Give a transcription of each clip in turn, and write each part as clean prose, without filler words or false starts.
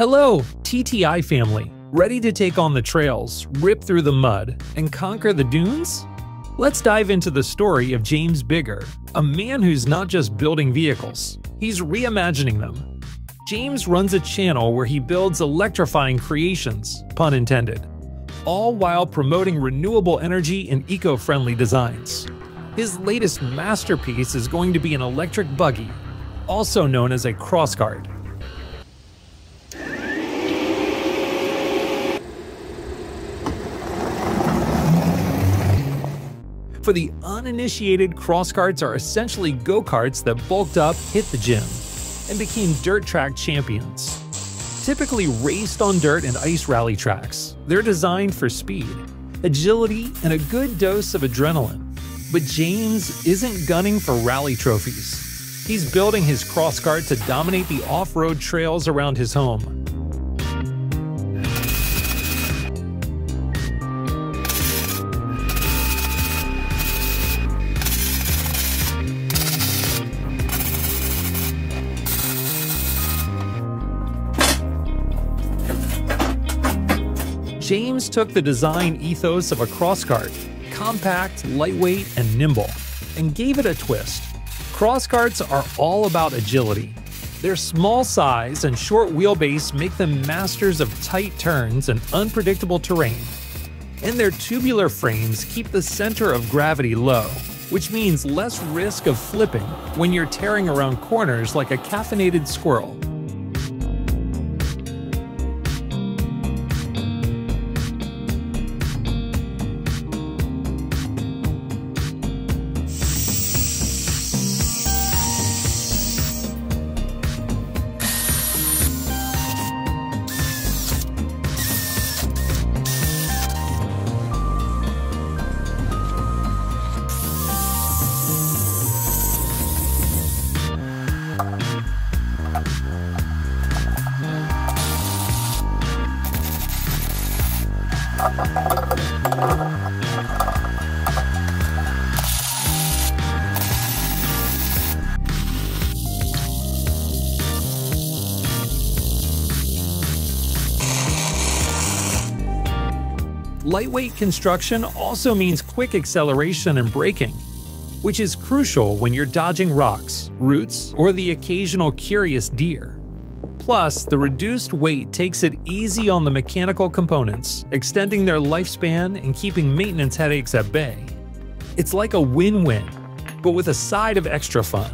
Hello, TTI family! Ready to take on the trails, rip through the mud, and conquer the dunes? Let's dive into the story of James Biggar, a man who's not just building vehicles, he's reimagining them. James runs a channel where he builds electrifying creations, pun intended, all while promoting renewable energy and eco-friendly designs. His latest masterpiece is going to be an electric buggy, also known as a crosscart. For the uninitiated, crosscarts are essentially go-karts that bulked up, hit the gym, and became dirt track champions. Typically raced on dirt and ice rally tracks, they're designed for speed, agility, and a good dose of adrenaline. But James isn't gunning for rally trophies. He's building his crosscart to dominate the off-road trails around his home. James took the design ethos of a crosscart, compact, lightweight, and nimble, and gave it a twist. Crosscarts are all about agility. Their small size and short wheelbase make them masters of tight turns and unpredictable terrain. And their tubular frames keep the center of gravity low, which means less risk of flipping when you're tearing around corners like a caffeinated squirrel. Lightweight construction also means quick acceleration and braking, which is crucial when you're dodging rocks, roots, or the occasional curious deer. Plus, the reduced weight takes it easy on the mechanical components, extending their lifespan and keeping maintenance headaches at bay. It's like a win-win, but with a side of extra fun.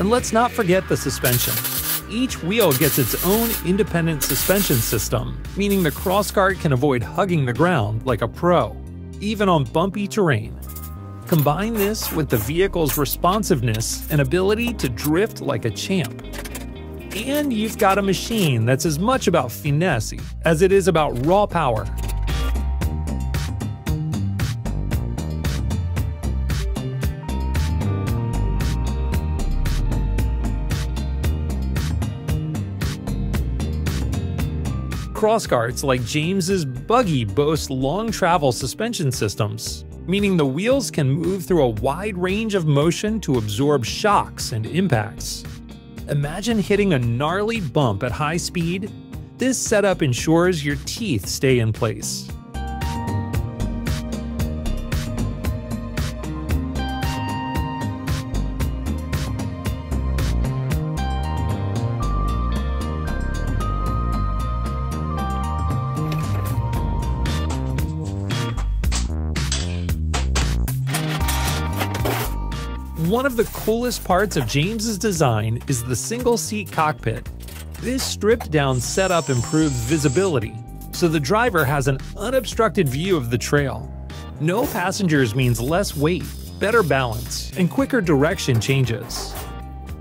And let's not forget the suspension. Each wheel gets its own independent suspension system, meaning the crosscart can avoid hugging the ground like a pro, even on bumpy terrain. Combine this with the vehicle's responsiveness and ability to drift like a champ. And you've got a machine that's as much about finesse as it is about raw power. Crosscarts like James's buggy boast long travel suspension systems, meaning the wheels can move through a wide range of motion to absorb shocks and impacts. Imagine hitting a gnarly bump at high speed. This setup ensures your teeth stay in place. One of the coolest parts of James's design is the single-seat cockpit. This stripped-down setup improves visibility, so the driver has an unobstructed view of the trail. No passengers means less weight, better balance, and quicker direction changes.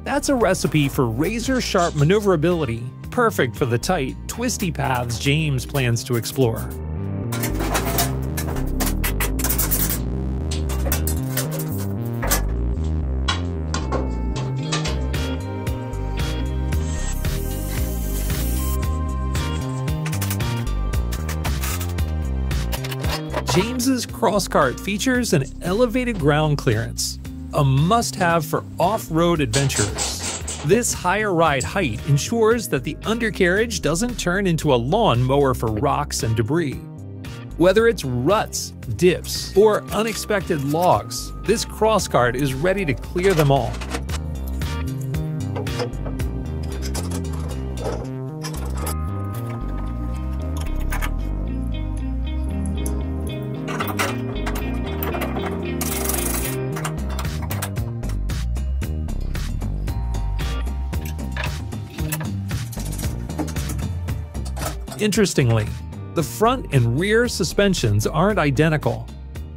That's a recipe for razor-sharp maneuverability, perfect for the tight, twisty paths James plans to explore. James's Crosscart features an elevated ground clearance, a must-have for off-road adventurers. This higher ride height ensures that the undercarriage doesn't turn into a lawnmower for rocks and debris. Whether it's ruts, dips, or unexpected logs, this Crosscart is ready to clear them all. Interestingly, the front and rear suspensions aren't identical.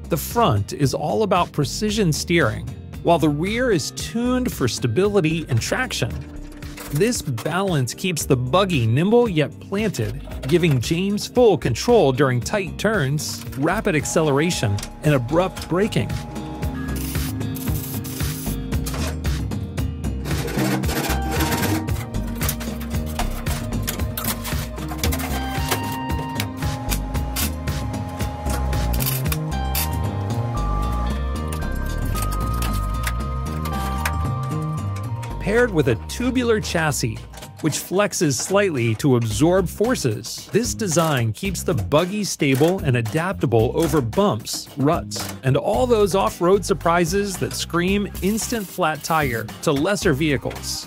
The front is all about precision steering, while the rear is tuned for stability and traction. This balance keeps the buggy nimble yet planted, giving James full control during tight turns, rapid acceleration, and abrupt braking. Paired with a tubular chassis, which flexes slightly to absorb forces, this design keeps the buggy stable and adaptable over bumps, ruts, and all those off-road surprises that scream instant flat tire to lesser vehicles.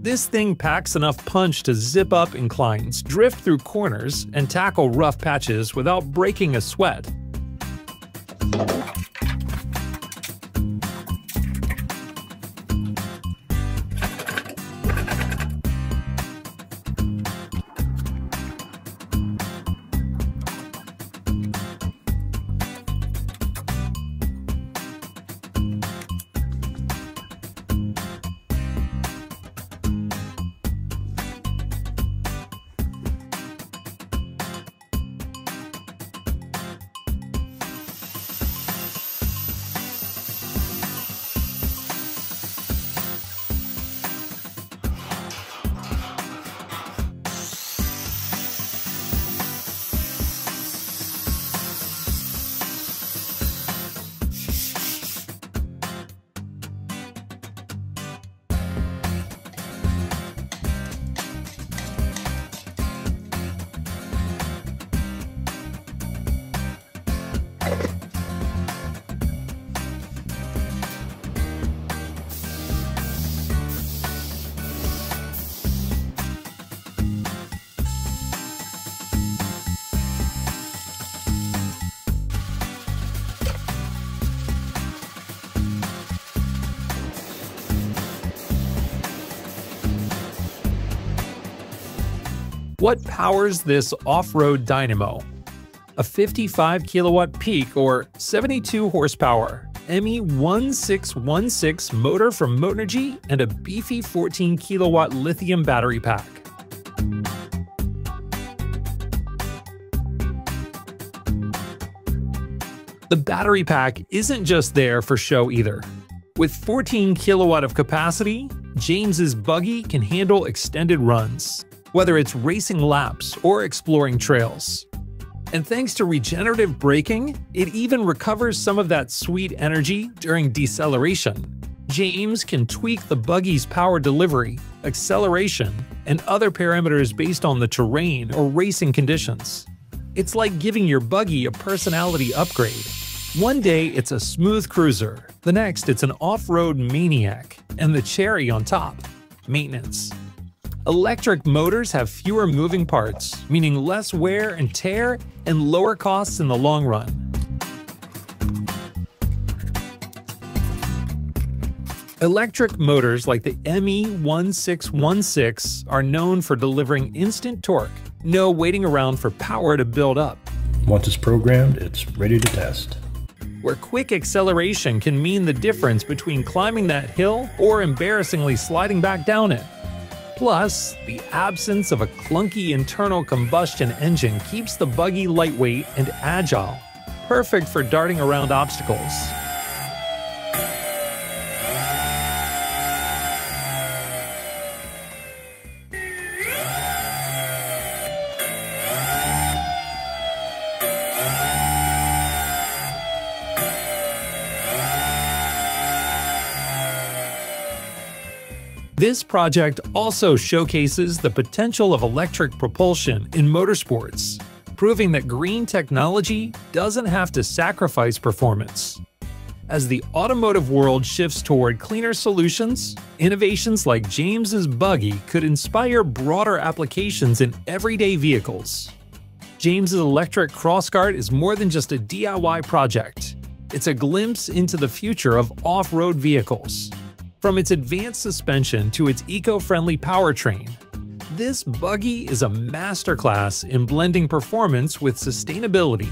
This thing packs enough punch to zip up inclines, drift through corners, and tackle rough patches without breaking a sweat. What powers this off-road dynamo? A 55-kilowatt peak or 72 horsepower ME1616 motor from Motenergy and a beefy 14-kilowatt lithium battery pack. The battery pack isn't just there for show either. With 14 kilowatt of capacity, James's buggy can handle extended runs, whether it's racing laps or exploring trails. And thanks to regenerative braking, it even recovers some of that sweet energy during deceleration. James can tweak the buggy's power delivery, acceleration, and other parameters based on the terrain or racing conditions. It's like giving your buggy a personality upgrade. One day it's a smooth cruiser, the next it's an off-road maniac, and the cherry on top, maintenance. Electric motors have fewer moving parts, meaning less wear and tear and lower costs in the long run. Electric motors like the ME1616 are known for delivering instant torque, no waiting around for power to build up. Once it's programmed, it's ready to test. Where quick acceleration can mean the difference between climbing that hill or embarrassingly sliding back down it. Plus, the absence of a clunky internal combustion engine keeps the buggy lightweight and agile, perfect for darting around obstacles. This project also showcases the potential of electric propulsion in motorsports, proving that green technology doesn't have to sacrifice performance. As the automotive world shifts toward cleaner solutions, innovations like James's buggy could inspire broader applications in everyday vehicles. James's electric crosscart is more than just a DIY project. It's a glimpse into the future of off-road vehicles. From its advanced suspension to its eco-friendly powertrain, this buggy is a masterclass in blending performance with sustainability.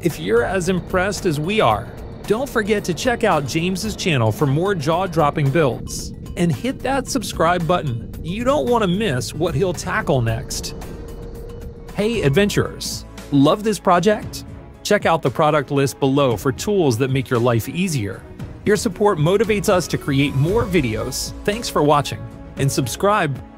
If you're as impressed as we are, don't forget to check out James's channel for more jaw-dropping builds. And hit that subscribe button. You don't want to miss what he'll tackle next. Hey adventurers, love this project? Check out the product list below for tools that make your life easier. Your support motivates us to create more videos. Thanks for watching and subscribe.